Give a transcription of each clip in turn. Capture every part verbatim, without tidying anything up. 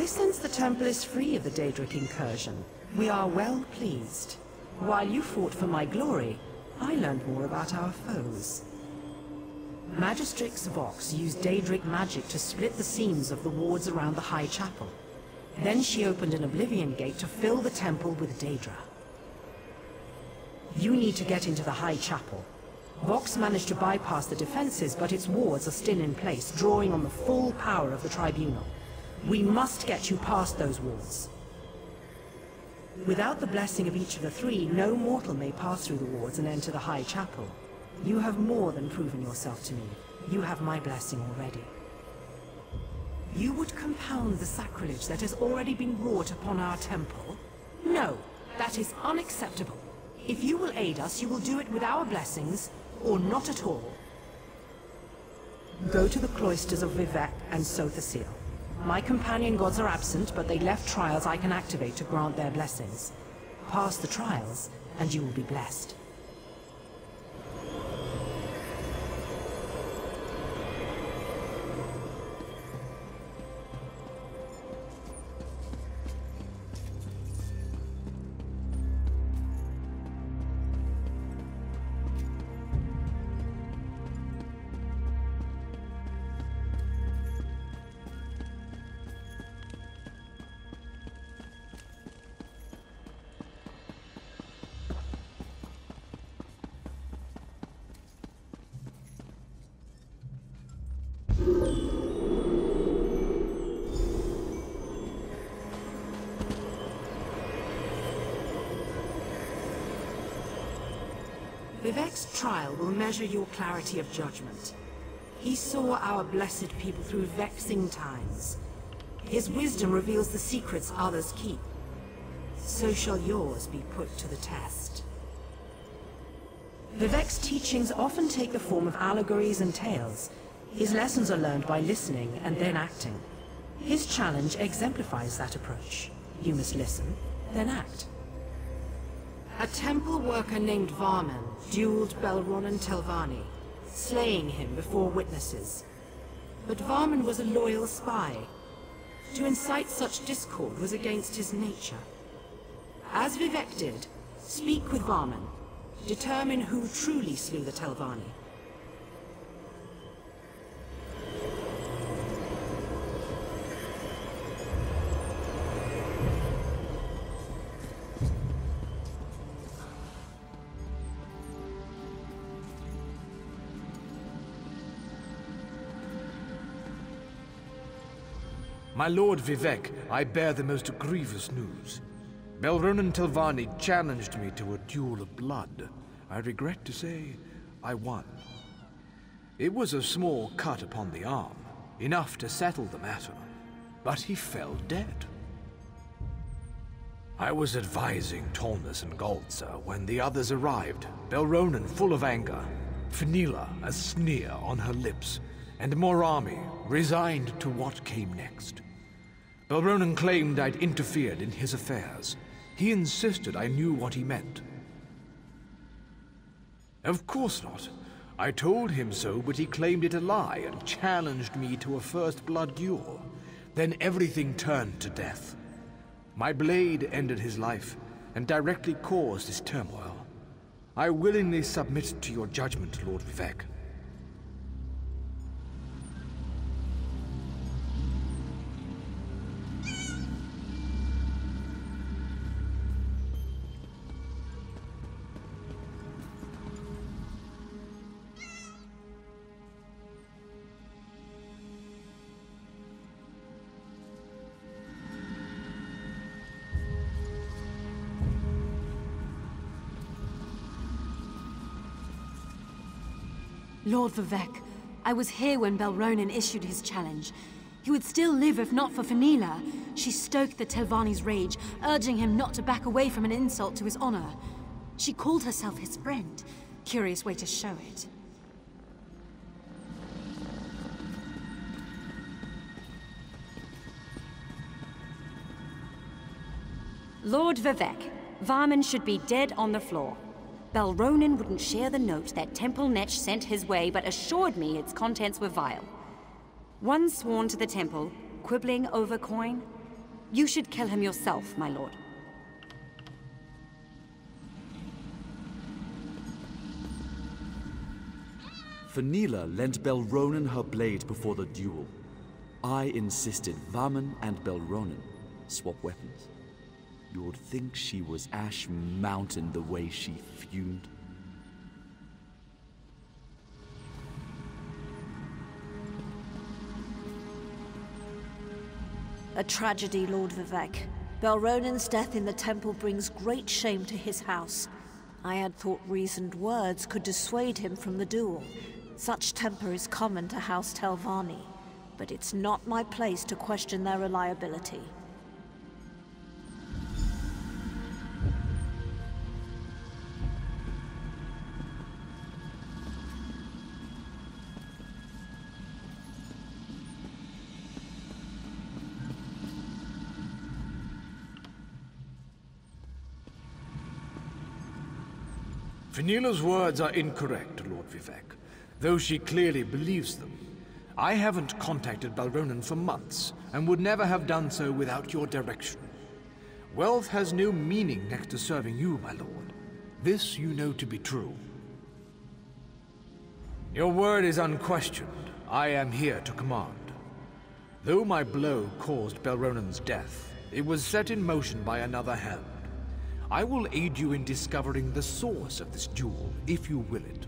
I sense the temple is free of the Daedric incursion. We are well pleased. While you fought for my glory, I learned more about our foes. Magistrix Vox used Daedric magic to split the seams of the wards around the High Chapel. Then she opened an Oblivion gate to fill the temple with Daedra. You need to get into the High Chapel. Vox managed to bypass the defenses, but its wards are still in place, drawing on the full power of the Tribunal. We must get you past those wards. Without the blessing of each of the three, no mortal may pass through the wards and enter the High Chapel. You have more than proven yourself to me. You have my blessing already. You would compound the sacrilege that has already been wrought upon our temple? No, that is unacceptable. If you will aid us, you will do it with our blessings, or not at all. Go to the cloisters of Vivec and Sotha Sil. My companion gods are absent, but they left trials I can activate to grant their blessings. Pass the trials, and you will be blessed. Vivec's trial will measure your clarity of judgment. He saw our blessed people through vexing times. His wisdom reveals the secrets others keep. So shall yours be put to the test. Vivec's teachings often take the form of allegories and tales. His lessons are learned by listening and then acting. His challenge exemplifies that approach. You must listen, then act. A temple worker named Varman dueled Belron and Telvanni, slaying him before witnesses. But Varman was a loyal spy. To incite such discord was against his nature. As Vivec did, speak with Varman. Determine who truly slew the Telvanni. My lord Vivec, I bear the most grievous news. Belronan Telvanni challenged me to a duel of blood. I regret to say, I won. It was a small cut upon the arm, enough to settle the matter, but he fell dead. I was advising Tholnus and Galtzer when the others arrived, Belronan full of anger, Fanila a sneer on her lips, and Morami resigned to what came next. Belronan claimed I'd interfered in his affairs. He insisted I knew what he meant. Of course not. I told him so, but he claimed it a lie and challenged me to a first blood duel. Then everything turned to death. My blade ended his life and directly caused his turmoil. I willingly submit to your judgment, Lord Vivec. Lord Vivec, I was here when Belronan issued his challenge. He would still live if not for Fanila. She stoked the Telvanni's rage, urging him not to back away from an insult to his honor. She called herself his friend. Curious way to show it. Lord Vivec, Varman should be dead on the floor. Belronan wouldn't share the note that Temple Netch sent his way, but assured me its contents were vile. One sworn to the temple, quibbling over coin, You should kill him yourself, my lord. Fanila lent Belronan her blade before the duel. I insisted Varman and Belronan swap weapons. You would think she was Ash Mountain the way she fumed. A tragedy, Lord Vivec. Belronan's death in the temple brings great shame to his house. I had thought reasoned words could dissuade him from the duel. Such temper is common to House Telvanni, but it's not my place to question their reliability. Fanila's words are incorrect, Lord Vivec, though she clearly believes them. I haven't contacted Belronan for months, and would never have done so without your direction. Wealth has no meaning next to serving you, my lord. This you know to be true. Your word is unquestioned. I am here to command. Though my blow caused Belronan's death, it was set in motion by another hand. I will aid you in discovering the source of this duel, if you will it.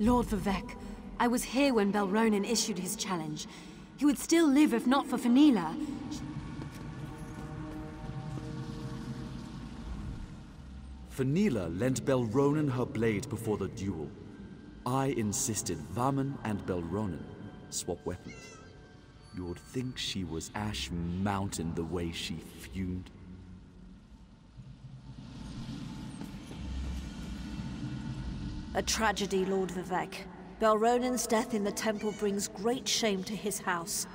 Lord Vivec, I was here when Belronan issued his challenge. He would still live if not for Fanila. Fanila lent Belronan her blade before the duel. I insisted Varman and Belronan swap weapons. You would think she was Ash Mountain the way she fumed. A tragedy, Lord Vivec. Belronan's death in the temple brings great shame to his house.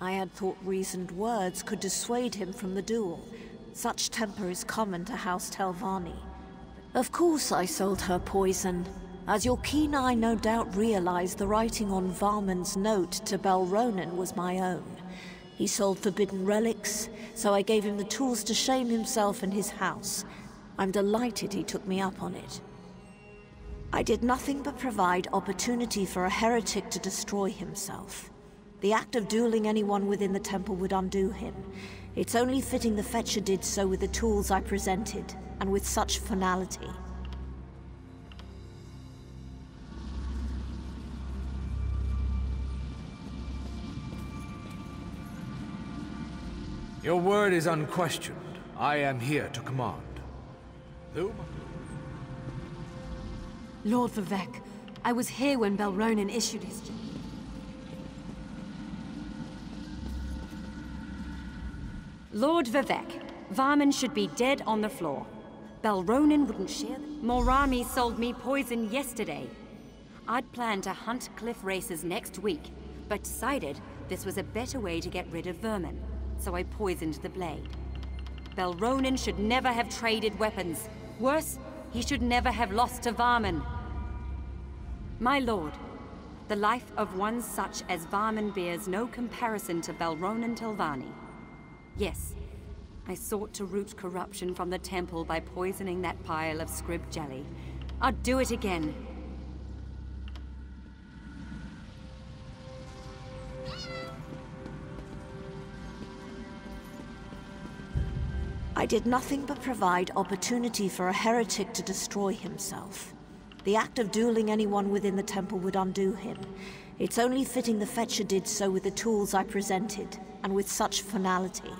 I had thought reasoned words could dissuade him from the duel. Such temper is common to House Telvanni. Of course I sold her poison, as your keen eye no doubt realized the writing on Varman's note to Belronan was my own. He sold forbidden relics, so I gave him the tools to shame himself and his house. I'm delighted he took me up on it. I did nothing but provide opportunity for a heretic to destroy himself. The act of dueling anyone within the temple would undo him. It's only fitting the Fetcher did so with the tools I presented, and with such finality. Your word is unquestioned. I am here to command. Whom? Lord Vivec, I was here when Belronan issued his... Lord Vivec, Varman should be dead on the floor. Belronan wouldn't share them. Morami sold me poison yesterday. I'd planned to hunt cliff races next week, but decided this was a better way to get rid of vermin, so I poisoned the blade. Belronan should never have traded weapons. Worse, he should never have lost to Varman. My lord, the life of one such as Varman bears no comparison to Belronan Telvanni. Yes, I sought to root corruption from the temple by poisoning that pile of scrib jelly. I'll do it again. I did nothing but provide opportunity for a heretic to destroy himself. The act of dueling anyone within the temple would undo him. It's only fitting the Fetcher did so with the tools I presented, and with such finality.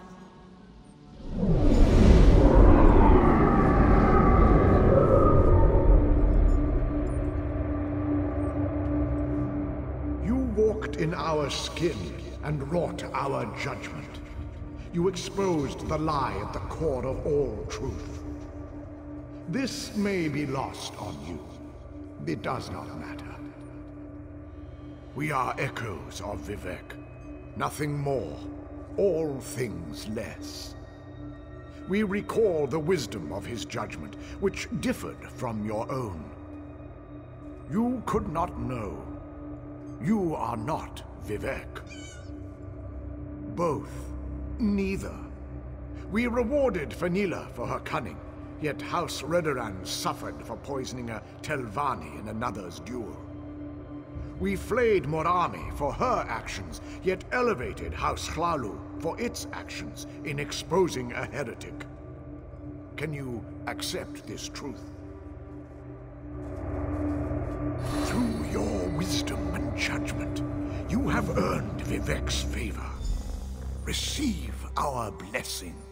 You walked in our skin and wrought our judgment. You exposed the lie at the core of all truth. This may be lost on you. It does not matter. We are echoes of Vivec. Nothing more, all things less. we recall the wisdom of his judgment, which differed from your own. You could not know. You are not Vivec. Both. Neither. We rewarded Fanila for her cunning, yet House Redoran suffered for poisoning a Telvanni in another's duel. We flayed Morami for her actions, yet elevated House Hlaalu for its actions in exposing a heretic. Can you accept this truth? Through your wisdom and judgment, you have earned Vivec's favor. Receive our blessing.